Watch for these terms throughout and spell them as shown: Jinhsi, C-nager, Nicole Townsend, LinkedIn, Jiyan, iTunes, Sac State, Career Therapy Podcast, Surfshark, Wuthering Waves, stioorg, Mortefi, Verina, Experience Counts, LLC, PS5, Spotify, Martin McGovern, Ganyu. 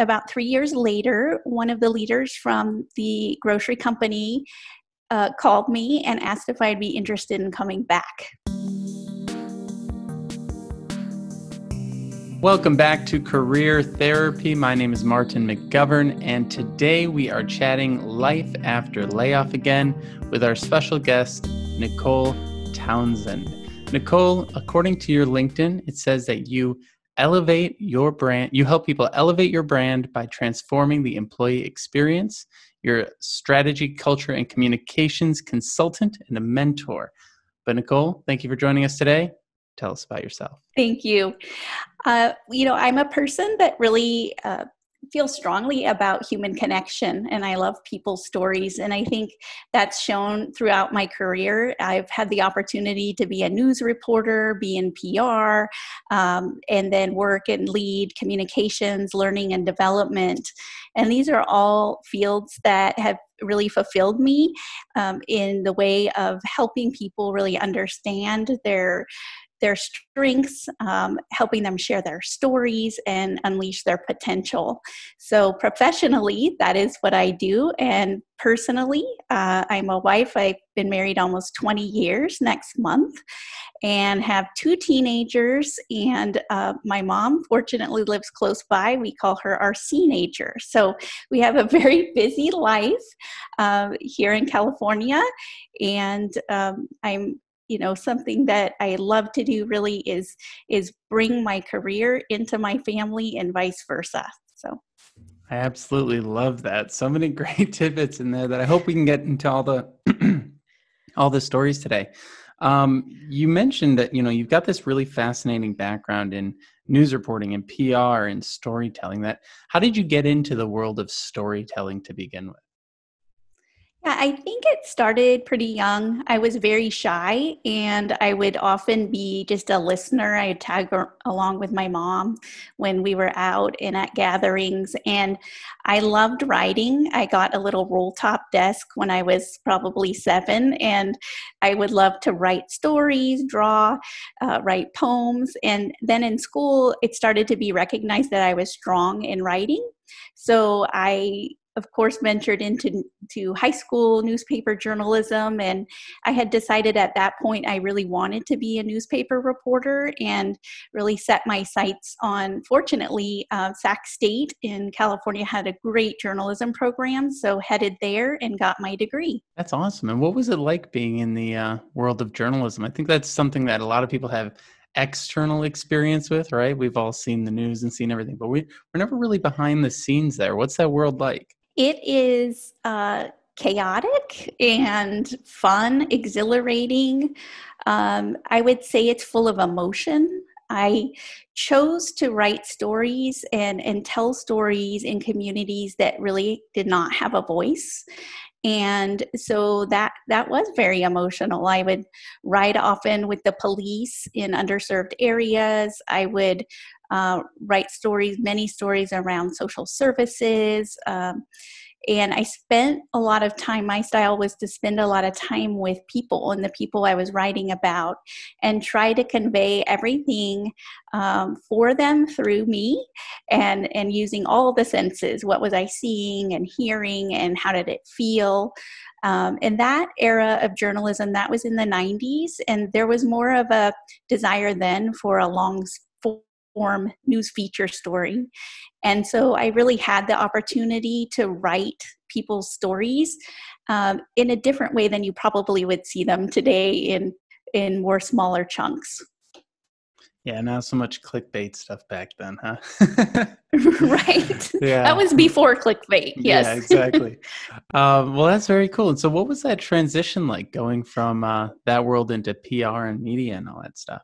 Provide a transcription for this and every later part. About 3 years later, one of the leaders from the grocery company called me and asked if I'd be interested in coming back. Welcome back to Career Therapy. My name is Martin McGovern, and today we are chatting life after layoff again with our special guest, Nicole Townsend. Nicole, according to your LinkedIn, it says that you help people elevate your brand by transforming the employee experience. You're a strategy, culture, and communications consultant and a mentor. But Nicole, thank you for joining us today. Tell us about yourself. Thank you. I'm a person that really feels strongly about human connection, and I love people's stories. And I think that's shown throughout my career. I've had the opportunity to be a news reporter, be in PR, and then work and lead communications, learning and development. And these are all fields that have really fulfilled me in the way of helping people really understand their strengths, helping them share their stories and unleash their potential. So professionally, that is what I do. And personally, I'm a wife. I've been married almost 20 years next month and have two teenagers. And my mom, fortunately, lives close by. We call her our C-nager. So we have a very busy life here in California. And something that I love to do really is bring my career into my family and vice versa. So I absolutely love that. So many great tidbits in there that I hope we can get into all the stories today. You mentioned that, you've got this really fascinating background in news reporting and PR and storytelling. How did you get into the world of storytelling to begin with? Yeah, I think it started pretty young. I was very shy, and I would often be just a listener. I would tag along with my mom when we were out and at gatherings, and I loved writing. I got a little roll-top desk when I was probably 7, and I would love to write stories, draw, write poems, and then in school, it started to be recognized that I was strong in writing, so I of course, ventured into high school newspaper journalism. And I had decided at that point I really wanted to be a newspaper reporter and really set my sights on, fortunately, Sac State in California had a great journalism program. So headed there and got my degree. That's awesome. And what was it like being in the world of journalism? I think that's something that a lot of people have external experience with, right? We've all seen the news and seen everything, but we're never really behind the scenes there. What's that world like? It is chaotic and fun, exhilarating. I would say it's full of emotion. I chose to write stories and tell stories in communities that really did not have a voice. And so that was very emotional. I would ride often with the police in underserved areas. I would write many stories around social services. And I spent a lot of time, my style was to spend a lot of time with people and the people I was writing about and try to convey everything for them through me and using all the senses. What was I seeing and hearing and how did it feel? In that era of journalism, that was in the 90s, and there was more of a desire then for a long form news feature story. And so I really had the opportunity to write people's stories in a different way than you probably would see them today in more smaller chunks. Yeah, not so much clickbait stuff back then, huh? Right. Yeah. That was before clickbait, yes. Yeah, exactly. Well, that's very cool. And so what was that transition like going from that world into PR and media and all that stuff?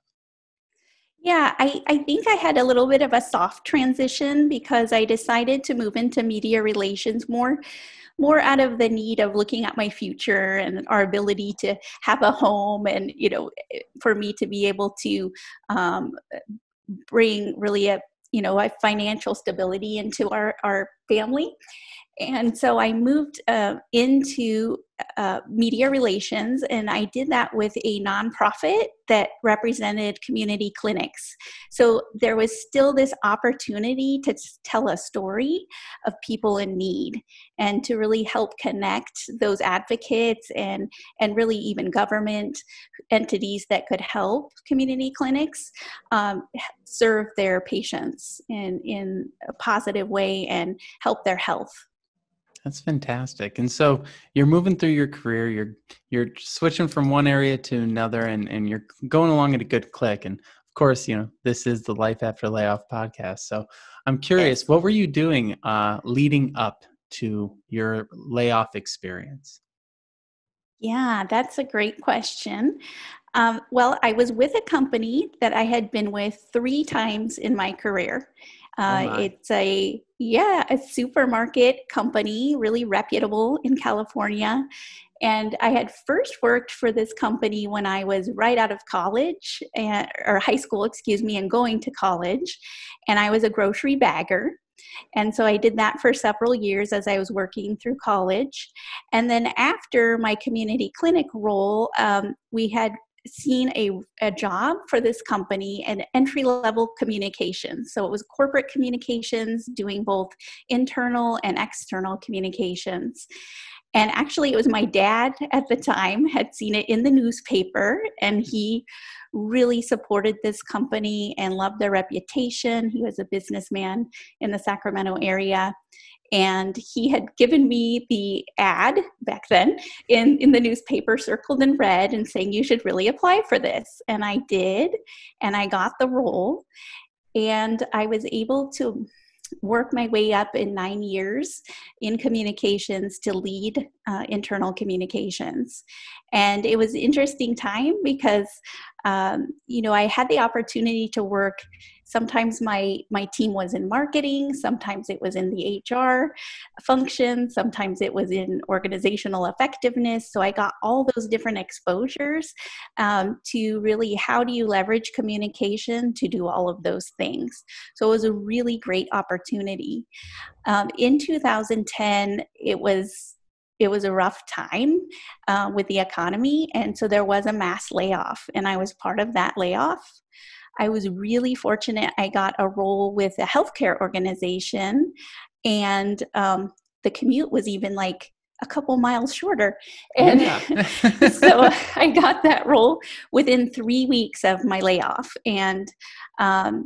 Yeah, I think I had a little bit of a soft transition because I decided to move into media relations more out of the need of looking at my future and our ability to have a home and, for me to be able to bring really a financial stability into our family. And so I moved into media relations, and I did that with a nonprofit that represented community clinics. So there was still this opportunity to tell a story of people in need and to really help connect those advocates and really even government entities that could help community clinics serve their patients in a positive way and help their health. That's fantastic. And so you're moving through your career, you're switching from one area to another, and you're going along at a good click. And of course, you know, this is the Life After Layoff podcast. So I'm curious, what were you doing leading up to your layoff experience? Yeah, that's a great question. Well, I was with a company that I had been with 3 times in my career. It's a supermarket company, really reputable in California. And I had first worked for this company when I was right out of college or high school, and going to college. And I was a grocery bagger. And so I did that for several years as I was working through college. And then after my community clinic role, we had seen a job for this company, an entry-level communications. So it was corporate communications, doing both internal and external communications. And actually, it was my dad at the time had seen it in the newspaper, and he really supported this company and loved their reputation. He was a businessman in the Sacramento area. And he had given me the ad back then in the newspaper, circled in red, and saying, you should really apply for this. And I did, and I got the role. And I was able to work my way up in 9 years in communications to lead internal communications. And it was an interesting time because, you know, I had the opportunity to work. Sometimes my team was in marketing, sometimes it was in the HR function, sometimes it was in organizational effectiveness. So I got all those different exposures to really how do you leverage communication to do all of those things. So it was a really great opportunity. In 2010, it was a rough time with the economy. And so there was a mass layoff, and I was part of that layoff. I was really fortunate. I got a role with a healthcare organization, and the commute was even like a couple miles shorter. And so I got that role within 3 weeks of my layoff. And I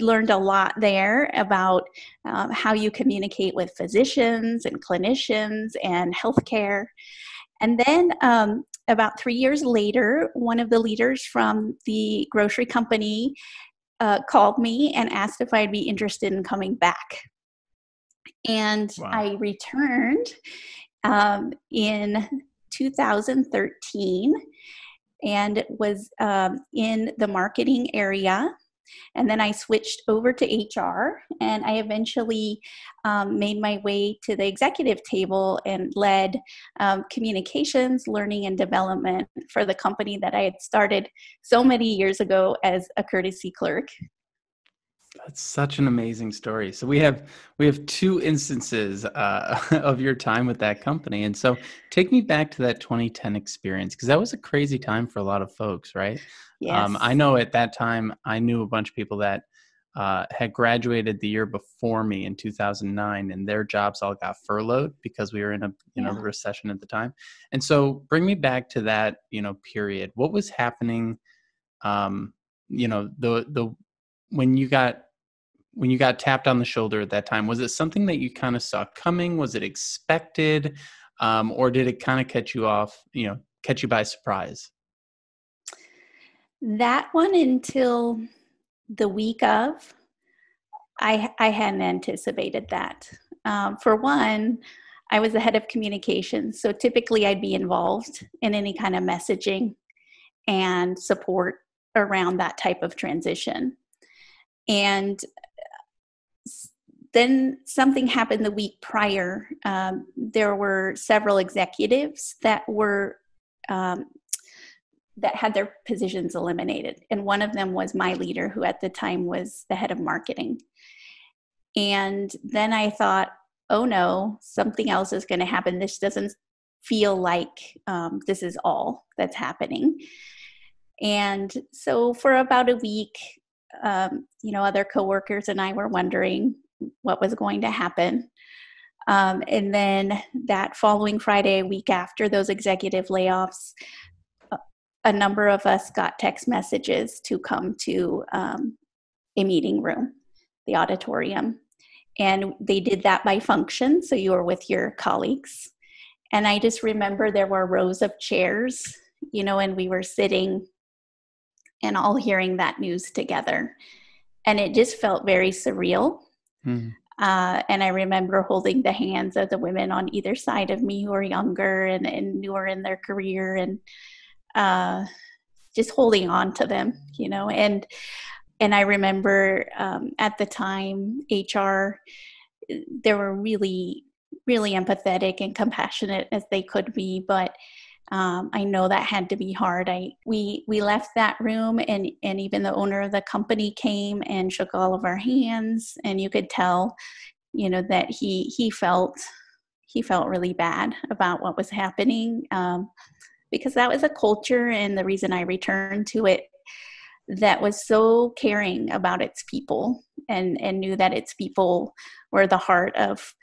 learned a lot there about how you communicate with physicians and clinicians and healthcare. And then about 3 years later, one of the leaders from the grocery company called me and asked if I'd be interested in coming back. And wow. I returned in 2013 and was in the marketing area. And then I switched over to HR, and I eventually made my way to the executive table and led communications, learning, and development for the company that I had started so many years ago as a courtesy clerk. That's such an amazing story. So we have 2 instances of your time with that company. And so take me back to that 2010 experience, because that was a crazy time for a lot of folks, right? Yes. I know at that time, I knew a bunch of people that had graduated the year before me in 2009, and their jobs all got furloughed because we were in a the recession at the time. And so bring me back to that, period. What was happening, when you got tapped on the shoulder at that time? Was it something that you kind of saw coming? Was it expected? Or did it kind of catch you by surprise? That one, until the week of, I hadn't anticipated that. For one, I was the head of communications. So typically I'd be involved in any kind of messaging and support around that type of transition. And then something happened the week prior. There were several executives that were that had their positions eliminated, and one of them was my leader, who at the time was the head of marketing. And then I thought, oh no, something else is going to happen. This doesn't feel like this is all that's happening. And so for about a week, other coworkers and I were wondering what was going to happen. And then that following Friday, a week after those executive layoffs, a number of us got text messages to come to a meeting room, the auditorium. And they did that by function. So you were with your colleagues. And I just remember there were rows of chairs, and we were sitting and all hearing that news together. And it just felt very surreal. Mm-hmm. And I remember holding the hands of the women on either side of me who were younger and newer in their career, and just holding on to them, And I remember at the time, HR, they were really, really empathetic and compassionate as they could be. But I know that had to be hard. We left that room, and even the owner of the company came and shook all of our hands, and you could tell, that he felt really bad about what was happening, because that was a culture, and the reason I returned to it, that was so caring about its people, and knew that its people were the heart of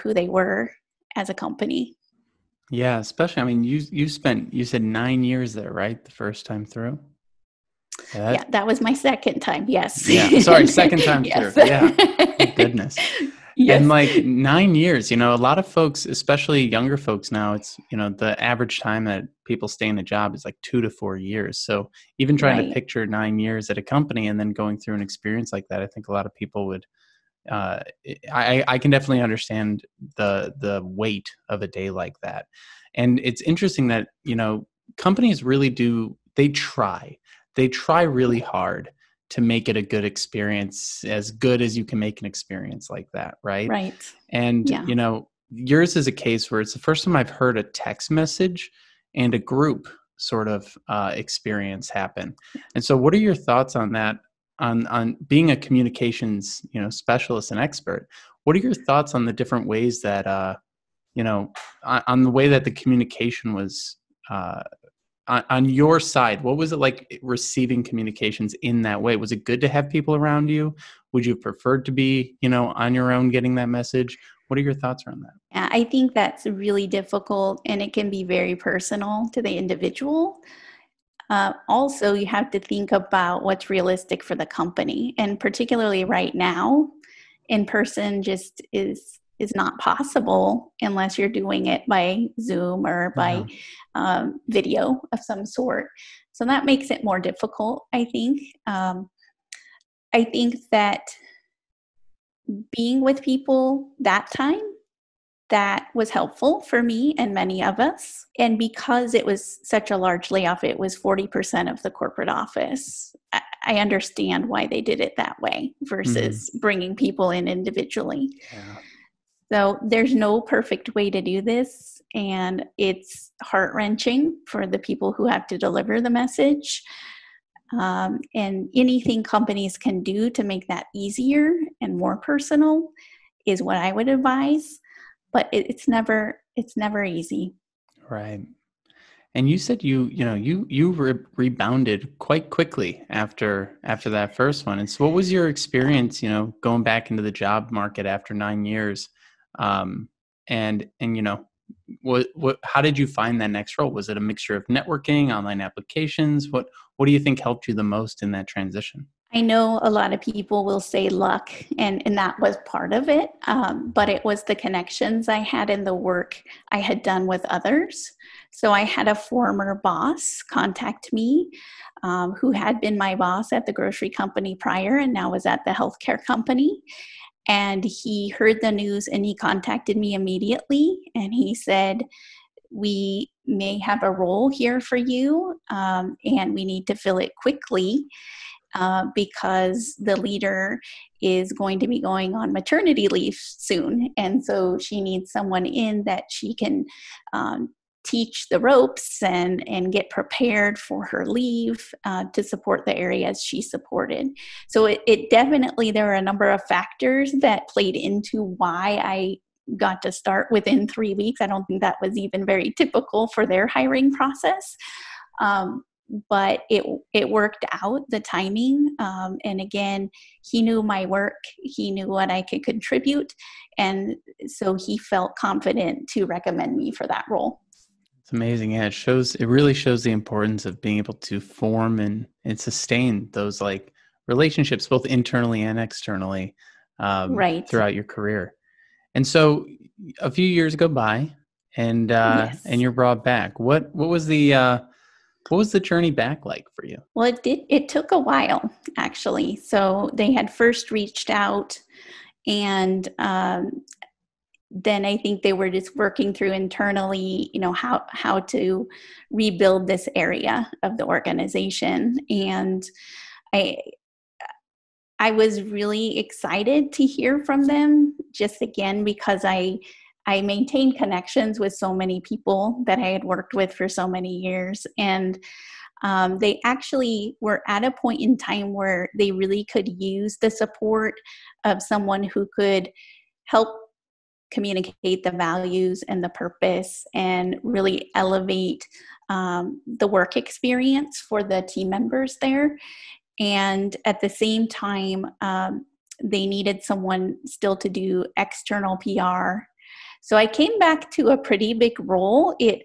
who they were as a company. Yeah, especially, I mean, you said 9 years there, right? The first time through? Yeah, that was my second time, yes. Yeah, sorry, second time yes. through, yeah. Thank goodness. Yes. And 9 years, a lot of folks, especially younger folks now, it's, the average time that people stay in a job is 2 to 4 years. So even trying right. to picture 9 years at a company and then going through an experience like that, I think a lot of people would, I can definitely understand the weight of a day like that. And it's interesting that, companies really do, they try really hard to make it a good experience, as good as you can make an experience like that, right? Right. And, yeah. Yours is a case where it's the first time I've heard a text message and a group sort of experience happen. And so what are your thoughts on that, on being a communications, specialist and expert? What are your thoughts on the different ways that, on the way that the communication was on your side? What was it like receiving communications in that way? Was it good to have people around you? Would you have preferred to be, on your own getting that message? What are your thoughts around that? I think that's really difficult, and it can be very personal to the individual. Also, you have to think about what's realistic for the company, and particularly right now, in person just is not possible unless you're doing it by Zoom or by video of some sort. So that makes it more difficult, I think. I think that being with people that time, that was helpful for me and many of us. And because it was such a large layoff, it was 40% of the corporate office. I understand why they did it that way versus bringing people in individually. Yeah. So there's no perfect way to do this, and it's heart-wrenching for the people who have to deliver the message. And anything companies can do to make that easier and more personal is what I would advise, but it's never easy. Right. And you said you rebounded quite quickly after that first one. And so what was your experience, going back into the job market after 9 years? How did you find that next role? Was it a mixture of networking, online applications? What do you think helped you the most in that transition? I know a lot of people will say luck, and that was part of it. But it was the connections I had and the work I had done with others. So I had a former boss contact me, who had been my boss at the grocery company prior and now was at the healthcare company. And he heard the news and he contacted me immediately. And he said, we may have a role here for you, and we need to fill it quickly because the leader is going to be going on maternity leave soon. And so she needs someone in that she can teach the ropes and get prepared for her leave to support the areas she supported. So it definitely, there were a number of factors that played into why I got to start within 3 weeks. I don't think that was even very typical for their hiring process. But it worked out, the timing. And again, he knew my work. He knew what I could contribute. And so he felt confident to recommend me for that role. It's amazing. Yeah, it really shows the importance of being able to form and sustain those like relationships, both internally and externally, right, throughout your career. And so a few years go by and you're brought back. What was the journey back like for you? Well, it took a while, actually. So they had first reached out, and then I think they were just working through internally, you know, how to rebuild this area of the organization. And I was really excited to hear from them, just again, because I maintained connections with so many people that I had worked with for so many years. And they actually were at a point in time where they really could use the support of someone who could help communicate the values and the purpose and really elevate the work experience for the team members there. And at the same time, they needed someone still to do external PR. So I came back to a pretty big role. It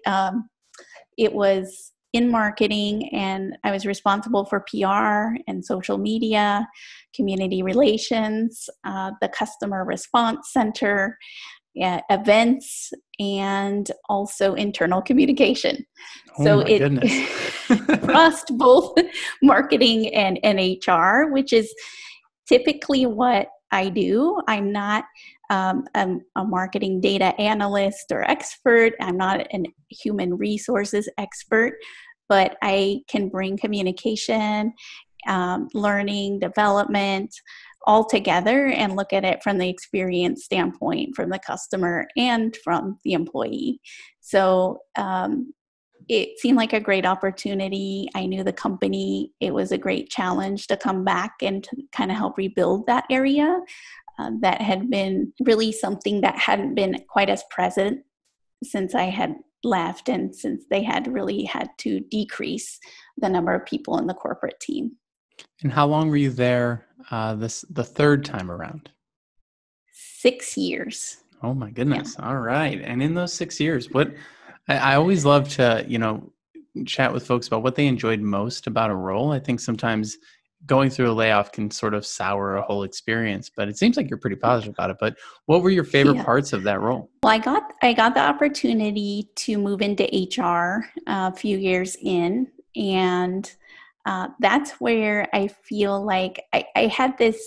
was in marketing, and I was responsible for PR and social media, community relations, the customer response center, events, and also internal communication. Oh, so it crossed both marketing and HR, which is typically what I do. I'm not a marketing data analyst or expert. I'm not a human resources expert, but I can bring communication, learning, development all together and look at it from the experience standpoint, from the customer and from the employee. So it seemed like a great opportunity. I knew the company. It was a great challenge to come back and to kind of help rebuild that area that had been really something that hadn't been quite as present since I had left, and since they had really had to decrease the number of people in the corporate team. And how long were you there the third time around? 6 years. Oh my goodness. Yeah. All right. And in those 6 years, what... I always love to, you know, chat with folks about what they enjoyed most about a role. I think sometimes going through a layoff can sort of sour a whole experience, but it seems like you're pretty positive about it. But what were your favorite parts of that role? Well, I got the opportunity to move into HR a few years in, and that's where I feel like I had this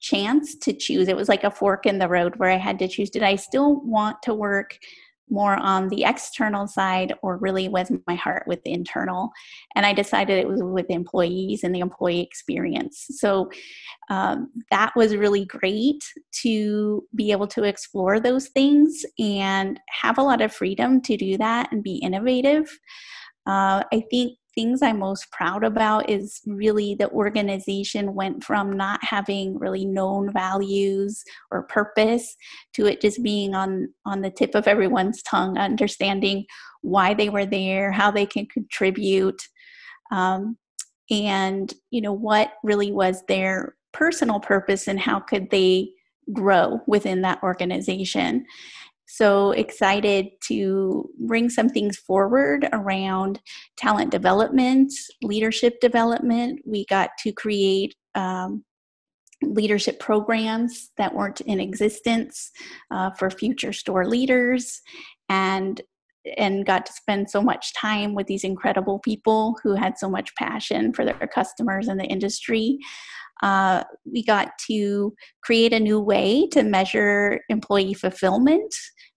chance to choose. It was like a fork in the road where I had to choose. Did I still want to work more on the external side, or really was my heart with the internal? And I decided it was with employees and the employee experience. So that was really great to be able to explore those things and have a lot of freedom to do that and be innovative. I think things I'm most proud about is really the organization went from not having really known values or purpose to it just being on the tip of everyone's tongue, understanding why they were there, how they can contribute, and you know, what really was their personal purpose and how could they grow within that organization. So excited to bring some things forward around talent development, leadership development. We got to create leadership programs that weren't in existence for future store leaders, and got to spend so much time with these incredible people who had so much passion for their customers and the industry. We got to create a new way to measure employee fulfillment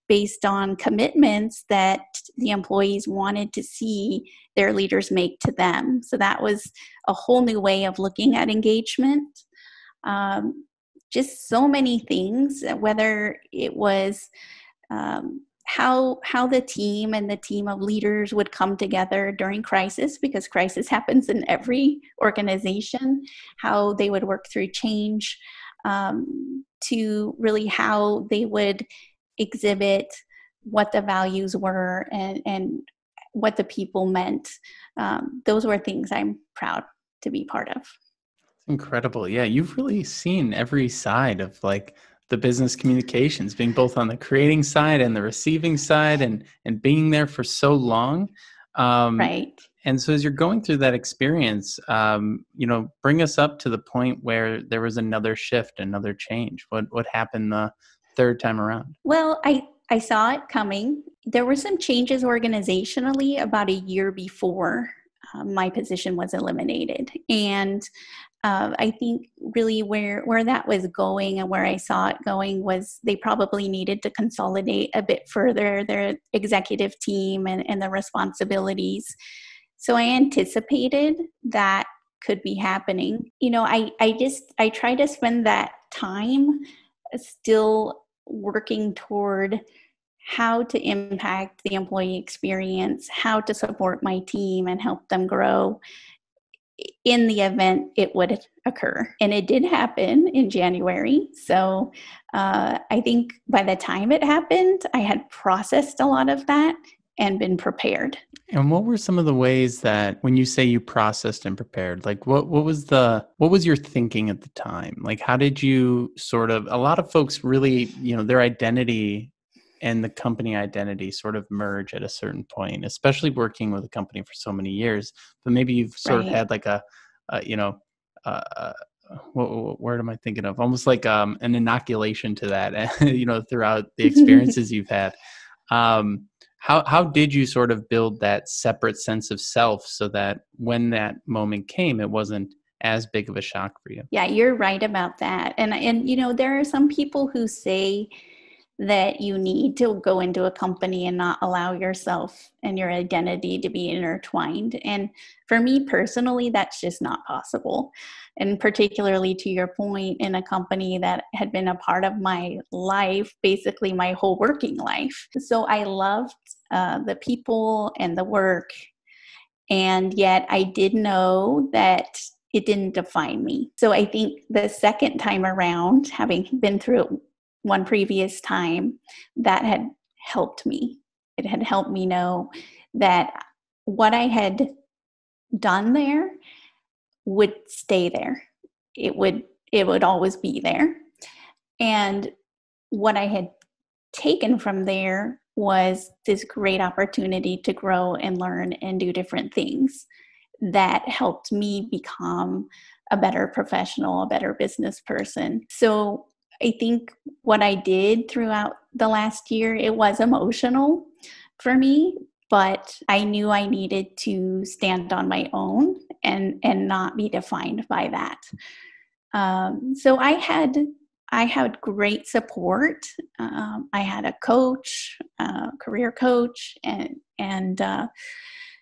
based on commitments that the employees wanted to see their leaders make to them. So that was a whole new way of looking at engagement. Just so many things, whether it was how the team and the team of leaders would come together during crisis, because crisis happens in every organization, how they would work through change, to really how they would exhibit what the values were and what the people meant. Those were things I'm proud to be part of. Incredible. Yeah. You've really seen every side of like the business communications, being both on the creating side and the receiving side, and being there for so long. Right. And so as you're going through that experience, you know, bring us up to the point where there was another shift, another change. What happened the third time around? Well, I saw it coming. There were some changes organizationally about a year before my position was eliminated. And I think really where that was going and where I saw it going was they probably needed to consolidate a bit further their executive team and the responsibilities. So I anticipated that could be happening. You know, I try to spend that time still working toward how to impact the employee experience, how to support my team and help them grow in the event it would occur. And it did happen in January. So I think by the time it happened, I had processed a lot of that and been prepared. And what were some of the ways that, when you say you processed and prepared, like what was your thinking at the time? Like, how did you sort of, a lot of folks really, you know, their identity and the company identity sort of merge at a certain point, especially working with a company for so many years. But maybe you've sort of had like what word am I thinking of? Almost like an inoculation to that, you know, throughout the experiences you've had. How did you sort of build that separate sense of self so that when that moment came, it wasn't as big of a shock for you? Yeah, you're right about that. And you know, there are some people who say that you need to go into a company and not allow yourself and your identity to be intertwined. And for me personally, that's just not possible. And particularly to your point, in a company that had been a part of my life, basically my whole working life. So I loved the people and the work. And yet I did know that it didn't define me. So I think the second time around, having been through it one previous time, that had helped me. It had helped me know that what I had done there would stay there. It would always be there. And what I had taken from there was this great opportunity to grow and learn and do different things that helped me become a better professional, a better business person. So I think what I did throughout the last year, it was emotional for me, but I knew I needed to stand on my own and not be defined by that. So I had great support. I had a coach, career coach, and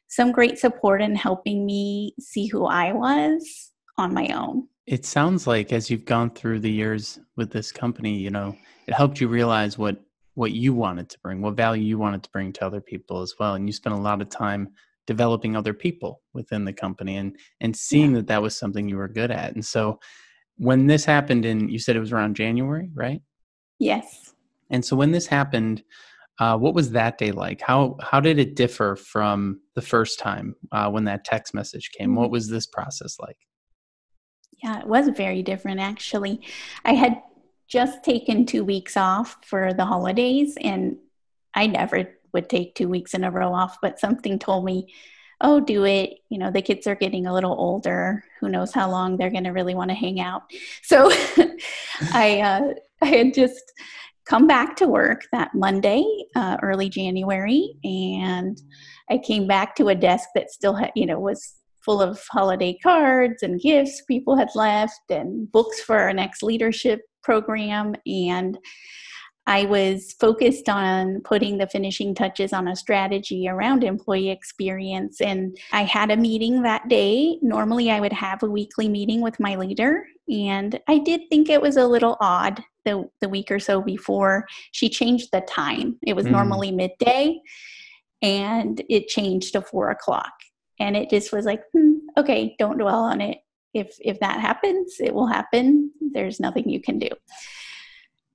some great support in helping me see who I was on my own. It sounds like as you've gone through the years with this company, you know, it helped you realize what you wanted to bring, what value you wanted to bring to other people as well. And you spent a lot of time developing other people within the company and seeing that was something you were good at. And so when this happened, and you said it was around January, right? Yes. And so when this happened, what was that day like? How did it differ from the first time when that text message came? What was this process like? Yeah, it was very different, actually. I had just taken 2 weeks off for the holidays, and I never would take 2 weeks in a row off, but something told me, oh, do it. You know, the kids are getting a little older. Who knows how long they're going to really want to hang out. So I had just come back to work that Monday, early January, and I came back to a desk that still had, you know, was full of holiday cards and gifts people had left and books for our next leadership program. And I was focused on putting the finishing touches on a strategy around employee experience. And I had a meeting that day. Normally I would have a weekly meeting with my leader. And I did think it was a little odd the week or so before. She changed the time. It was normally midday, and it changed to 4:00. And it just was like, okay, don't dwell on it. If that happens, it will happen. There's nothing you can do.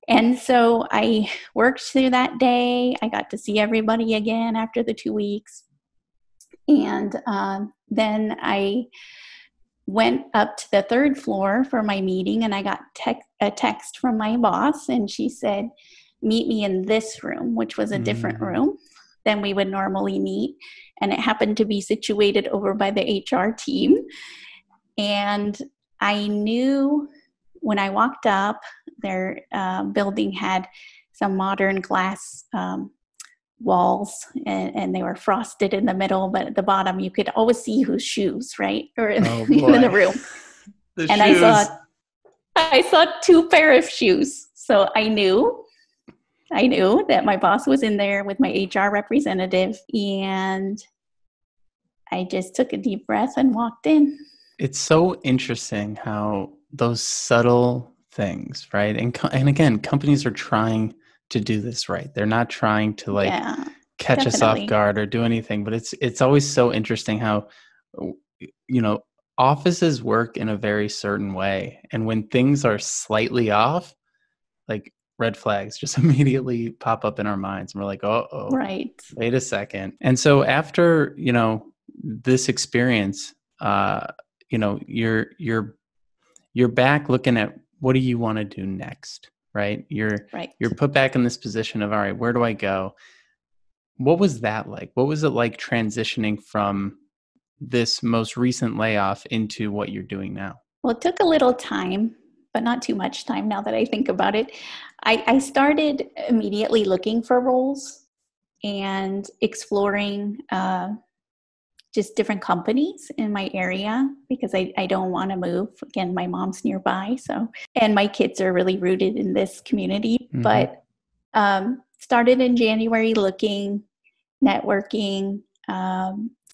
And so I worked through that day. I got to see everybody again after the 2 weeks. And then I went up to the third floor for my meeting, and I got a text from my boss, and she said, meet me in this room, which was a different room than we would normally meet. And it happened to be situated over by the HR team. And I knew when I walked up, their building had some modern glass walls, and they were frosted in the middle, but at the bottom you could always see whose shoes, right? Or in the room. And shoes. I saw two pair of shoes. So I knew that my boss was in there with my HR representative, and I just took a deep breath and walked in. It's so interesting how those subtle things, right? And again, companies are trying to do this right. They're not trying to catch us off guard or do anything, but it's always so interesting how, you know, offices work in a very certain way. And when things are slightly off, like red flags just immediately pop up in our minds. And we're like, uh-oh, right. Wait a second. And so after, you know, this experience, you know, you're back looking at what do you want to do next, right? You're put back in this position of, all right, where do I go? What was that like? What was it like transitioning from this most recent layoff into what you're doing now? Well, it took a little time, but not too much time now that I think about it. I started immediately looking for roles and exploring just different companies in my area, because I don't want to move. Again, my mom's nearby, so, and my kids are really rooted in this community. Mm-hmm. But started in January looking, networking,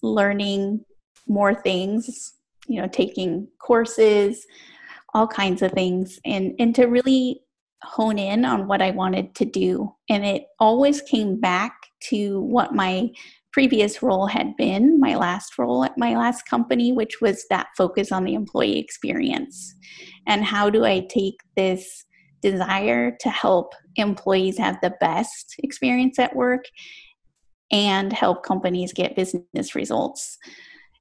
learning more things, you know, taking courses, all kinds of things, and to really hone in on what I wanted to do. And it always came back to what my previous role had been, my last role at my last company, which was that focus on the employee experience. And how do I take this desire to help employees have the best experience at work and help companies get business results?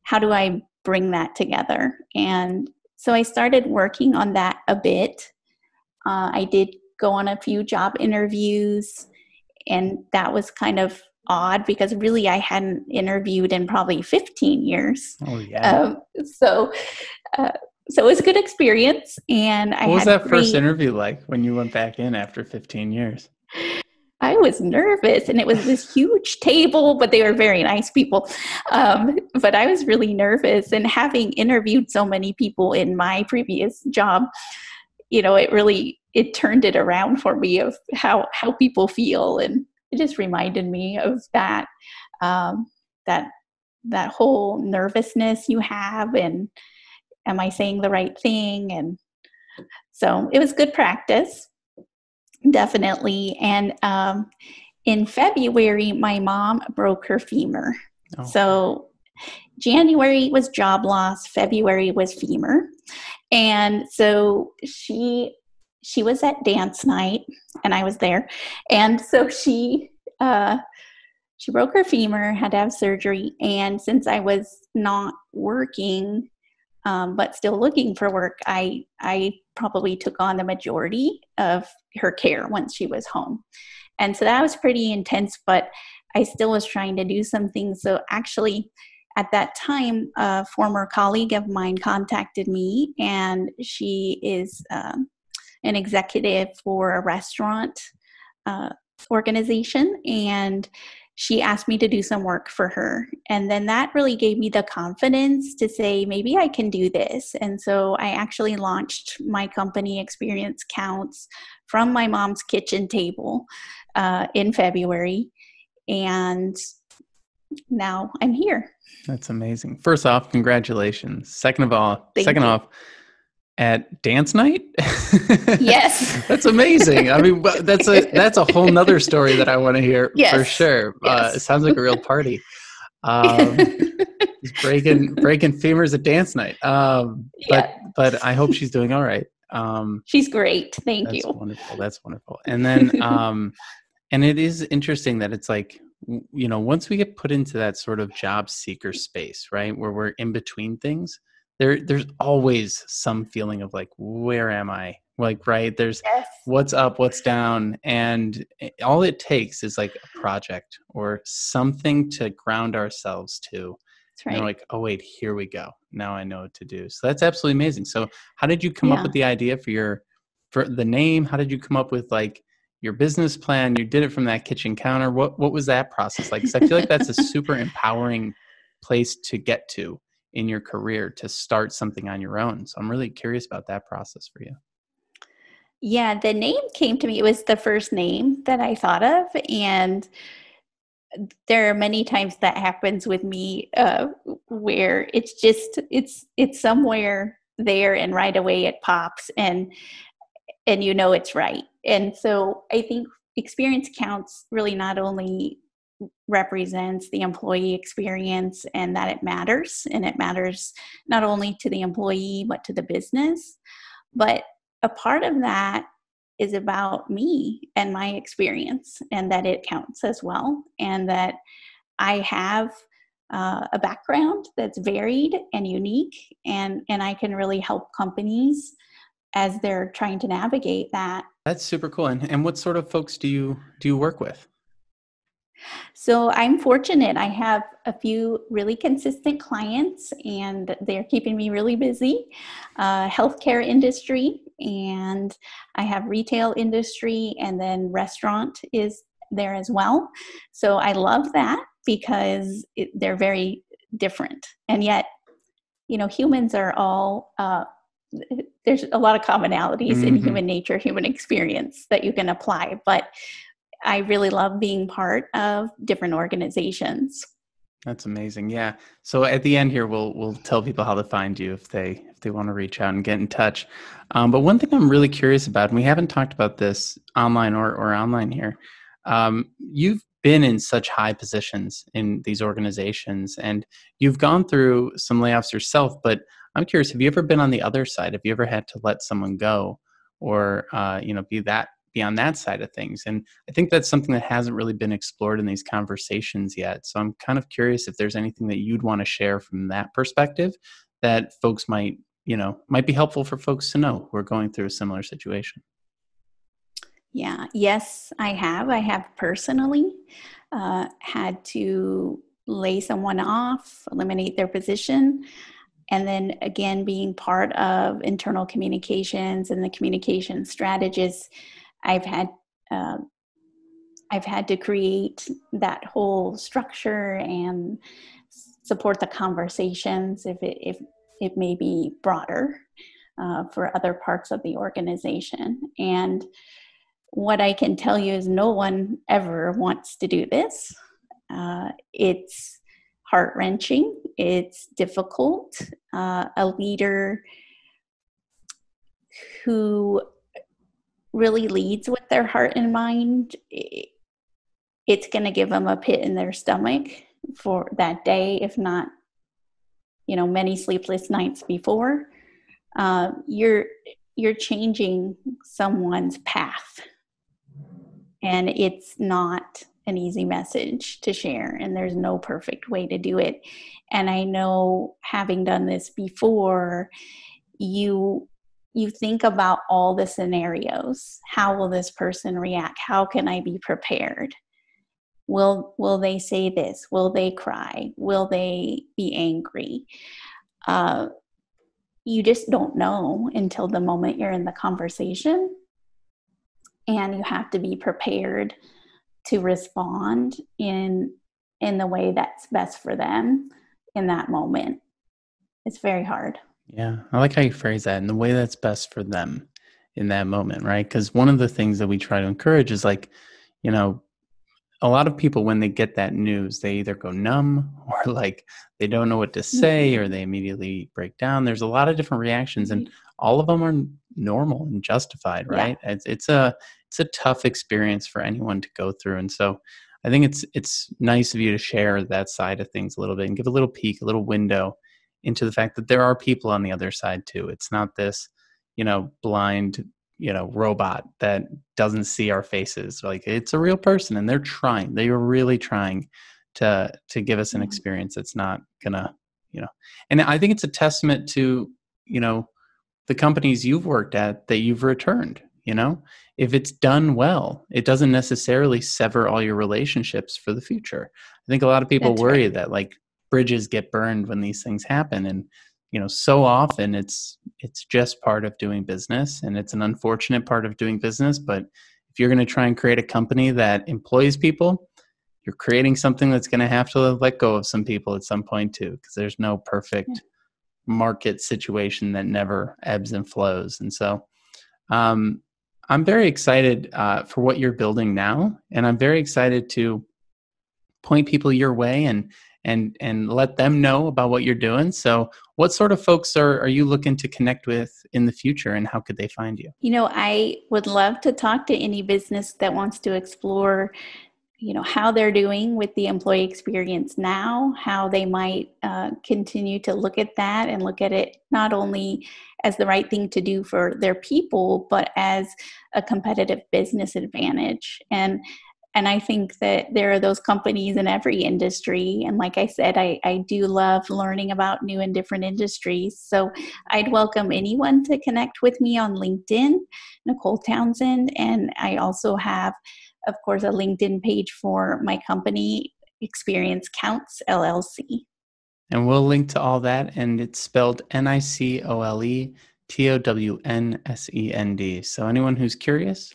How do I bring that together? And so I started working on that a bit. I did go on a few job interviews, and that was kind of odd because really I hadn't interviewed in probably 15 years. Oh yeah. So it was a good experience. And I had first interview like when you went back in after 15 years? I was nervous, and it was this huge table, but they were very nice people. But I was really nervous, and having interviewed so many people in my previous job, you know, it turned it around for me of how people feel, and it just reminded me of that, that whole nervousness you have, and am I saying the right thing? And so it was good practice, definitely. And in February, my mom broke her femur. Oh. So January was job loss, February was femur. And so she was at dance night, and I was there. And so she broke her femur, had to have surgery. And since I was not working, but still looking for work, I probably took on the majority of her care once she was home. And so that was pretty intense, but I still was trying to do some things. So actually, at that time, a former colleague of mine contacted me, and she is an executive for a restaurant organization, and she asked me to do some work for her. And then that really gave me the confidence to say, maybe I can do this. And so I actually launched my company, Experience Counts, from my mom's kitchen table in February. And now I'm here. That's amazing. First off, congratulations. Second off, at dance night? Yes. That's amazing. I mean, that's a whole nother story that I want to hear. Yes. For sure. Yes. It sounds like a real party. Breaking femurs at dance night. But I hope she's doing all right. She's great. Thank you. Wonderful. That's wonderful. And then, and it is interesting that it's like, you know, once we get put into that sort of job seeker space, right, where we're in between things, there's always some feeling of like, where am I? Like, right, there's what's up, what's down. And all it takes is like a project or something to ground ourselves to. That's right. And like, oh, wait, here we go. Now I know what to do. So that's absolutely amazing. So how did you come up with the idea for the name? How did you come up with like your business plan? You did it from that kitchen counter. What was that process like? Because I feel like that's a super empowering place to get to in your career, to start something on your own. So I'm really curious about that process for you. Yeah, the name came to me. It was the first name that I thought of. And there are many times that happens with me where it's just, it's somewhere there and right away it pops and you know, it's right. And so I think Experience Counts really not only represents the employee experience and that it matters, and it matters not only to the employee, but to the business, but a part of that is about me and my experience, and that it counts as well. And that I have a background that's varied and unique, and I can really help companies as they're trying to navigate that. That's super cool. And what sort of folks do you work with? So I'm fortunate. I have a few really consistent clients, and they're keeping me really busy. Healthcare industry, and I have retail industry, and then restaurant is there as well. So I love that because they're very different. And yet, you know, humans are all, there's a lot of commonalities in human nature, human experience that you can apply. But I really love being part of different organizations. That's amazing. Yeah. So at the end here, we'll tell people how to find you if they want to reach out and get in touch. But one thing I'm really curious about, and we haven't talked about this online or online here, you've been in such high positions in these organizations, and you've gone through some layoffs yourself, but I'm curious, have you ever been on the other side? Have you ever had to let someone go or, you know, be on that side of things? And I think that's something that hasn't really been explored in these conversations yet. So I'm kind of curious if there's anything that you'd want to share from that perspective that folks might, you know, might be helpful for folks to know who are going through a similar situation. Yeah. Yes, I have. I have personally had to lay someone off, eliminate their position. And then again, being part of internal communications and the communication strategists, I've had to create that whole structure and support the conversations if it may be broader for other parts of the organization. And what I can tell you is no one ever wants to do this. It's heart-wrenching. It's difficult. A leader who really leads with their heart and mind, it's going to give them a pit in their stomach for that day, if not, you know, many sleepless nights before. You're changing someone's path, and it's not an easy message to share, and there's no perfect way to do it. And I know, having done this before, you think about all the scenarios. How will this person react? How can I be prepared? Will they say this? Will they cry? Will they be angry? You just don't know until the moment you're in the conversation, and you have to be prepared to respond in the way that's best for them in that moment. It's very hard. Yeah. I like how you phrase that, in the way that's best for them in that moment, right? Because one of the things that we try to encourage is, like, you know, a lot of people, when they get that news, they either go numb or like they don't know what to say, or they immediately break down. There's a lot of different reactions, and all of them are normal and justified, right? Yeah. It's a tough experience for anyone to go through. And so I think it's nice of you to share that side of things a little bit and give a little peek, a little window into the fact that there are people on the other side too. It's not this, blind, robot that doesn't see our faces. Like, it's a real person, and they're trying. They are really trying to give us an experience that's not gonna, And I think it's a testament to, the companies you've worked at that you've returned. If it's done well, it doesn't necessarily sever all your relationships for the future. I think a lot of people worry that like bridges get burned when these things happen. And, so often it's just part of doing business, and it's an unfortunate part of doing business. But if you're going to try and create a company that employs people, you're creating something that's going to have to let go of some people at some point too, because there's no perfect market situation that never ebbs and flows. And so, I'm very excited for what you're building now, and I'm very excited to point people your way and let them know about what you're doing. So what sort of folks are you looking to connect with in the future, and how could they find you? I would love to talk to any business that wants to explore, how they're doing with the employee experience now, how they might continue to look at that and look at it not only as the right thing to do for their people, but as a competitive business advantage. And I think that there are those companies in every industry. And like I said, I do love learning about new and different industries. So I'd welcome anyone to connect with me on LinkedIn, Nicole Townsend. And I also have, of course, a LinkedIn page for my company, Experience Counts, LLC. And we'll link to all that. And it's spelled NicoleTownsend. So anyone who's curious,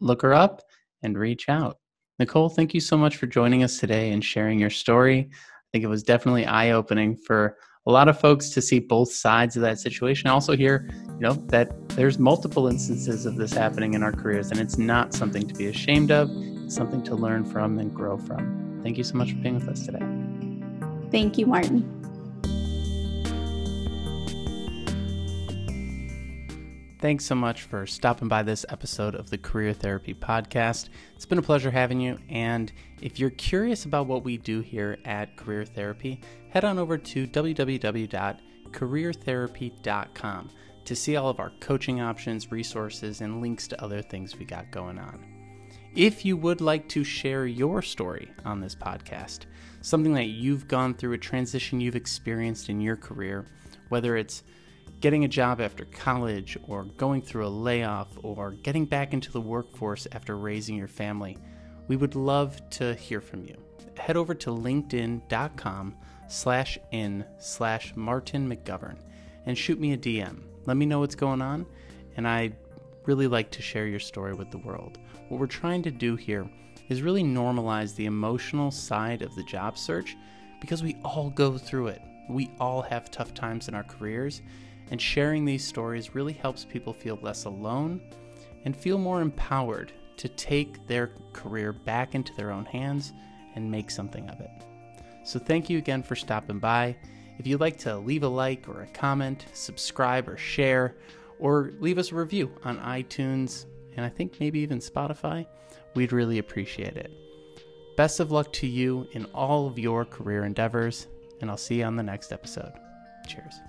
look her up and reach out. Nicole, thank you so much for joining us today and sharing your story. I think it was definitely eye-opening for a lot of folks to see both sides of that situation. I also hear, that there's multiple instances of this happening in our careers, and it's not something to be ashamed of. It's something to learn from and grow from. Thank you so much for being with us today. Thank you, Martin. Thanks so much for stopping by this episode of the Career Therapy Podcast. It's been a pleasure having you. And if you're curious about what we do here at Career Therapy, head on over to www.careertherapy.com to see all of our coaching options, resources, and links to other things we got going on. If you would like to share your story on this podcast, something that you've gone through, a transition you've experienced in your career, whether it's getting a job after college, or going through a layoff, or getting back into the workforce after raising your family, we would love to hear from you. Head over to linkedin.com/in/Martin McGovern and shoot me a DM. Let me know what's going on, and I'd really like to share your story with the world. What we're trying to do here is really normalize the emotional side of the job search, because we all go through it. We all have tough times in our careers, and sharing these stories really helps people feel less alone and feel more empowered to take their career back into their own hands and make something of it. So thank you again for stopping by. If you'd like to leave a like or a comment, subscribe or share, or leave us a review on iTunes, and I think maybe even Spotify, we'd really appreciate it. Best of luck to you in all of your career endeavors, and I'll see you on the next episode. Cheers.